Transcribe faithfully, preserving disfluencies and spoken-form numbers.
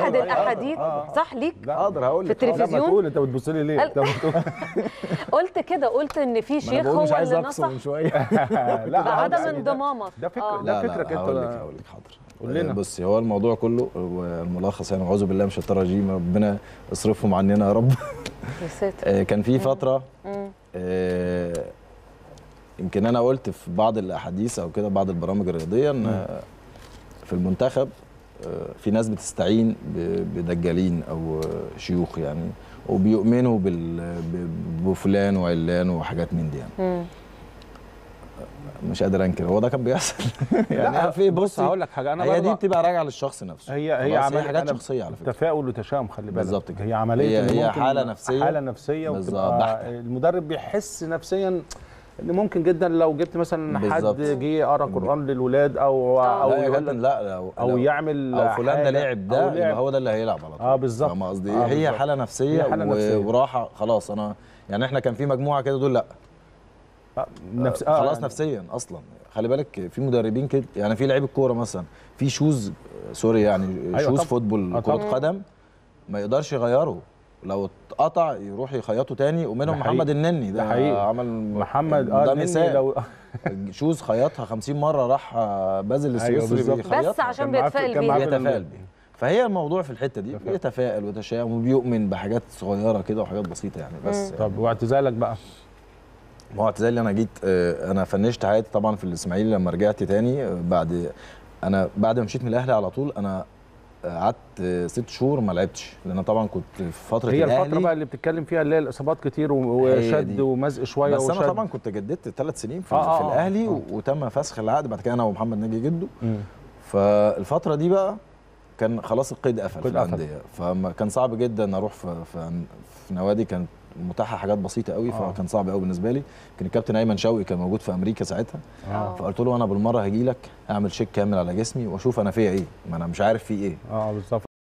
احد الاحاديث صح ليك؟ لا اقدر هقول لك في التلفزيون. لما تقول انت بتبص لي ليه؟ قلت كده، قلت ان في شيخ هو اللي نصح بعدم انضمامك. ده فكره، ده فكرك انت. هقول لك هقول لك حاضر قول لنا. بصي، هو الموضوع كله الملخص يعني اعوذ بالله من الشيطان الرجيم، ربنا اصرفهم عننا يا رب. يا ساتر. كان في فتره يمكن انا قلت في بعض الاحاديث او كده بعض البرامج الرياضيه ان في المنتخب في ناس بتستعين بدجالين او شيوخ يعني، وبيؤمنوا بفلان وعلان وحاجات من دي يعني. م. مش قادر انكر، هو ده كان بيحصل. يعني في بص هقول لك حاجه، انا هي دي بتبقى راجعه للشخص نفسه. هي هي عمليه حاجات شخصيه على فكره، تفاؤل وتشاؤم، خلي بالك. بالظبط كده، هي عمليه، هي حاله نفسيه، حاله نفسيه وبتبقى المدرب بيحس نفسيا ان ممكن جدا لو جبت مثلا بالزبط. حد جه يقرا قران للولاد او او لا يقول لك لا لو او لو يعمل او فلان ده لعب ده يبقى هو ده اللي هيلعب على طول. اه بالظبط. فاهم قصدي ايه؟ هي حاله نفسيه، حالة نفسية. وراحه خلاص. انا يعني احنا كان في مجموعه كده دول لا نفس... آه خلاص يعني. نفسيا اصلا خلي بالك في مدربين كده يعني، في لعيب الكوره مثلا في شوز سوري يعني أيوة شوز طب. فوتبول كرة قدم ما يقدرش يغيره، لو اتقطع يروح يخيطه تاني. ومنهم محمد النني ده حقيقي. عمل محمد ده آه مثال لو... شوز خيطها خمسين مره راح بازل السويسري أيوة بس عشان بيتفائل بيها، بيتفائل بيها. فهي الموضوع في الحته دي بيتفائل وتشاؤم وبيؤمن بحاجات صغيره كده وحاجات بسيطه يعني بس يعني. طب واعتزالك بقى؟ ما هو اعتزالي انا جيت آه انا فنشت حياتي طبعا في الاسماعيلي لما رجعت تاني. آه بعد انا بعد ما مشيت من الاهلي على طول انا قعدت آه ست شهور ما لعبتش، لان طبعا كنت في فتره هي الاهلي. هي الفتره بقى اللي بتتكلم فيها اللي هي الاصابات كتير وشد ومزق شويه وشد. بس انا طبعا كنت جددت ثلاث سنين في, آه في الاهلي آه. وتم فسخ العقد بعد كده انا ومحمد ناجي جده. م. فالفتره دي بقى كان خلاص القيد قفل في الانديه، فكان صعب جدا اروح في, في, في نوادي كانت متاحه حاجات بسيطه قوي. آه. فكان صعب قوي بالنسبه لي. كان الكابتن ايمن شوقي كان موجود في امريكا ساعتها. آه. فقلت له انا بالمره هجي لك اعمل شيك كامل على جسمي واشوف انا فيا ايه، ما انا مش عارف في ايه. اه بالظبط.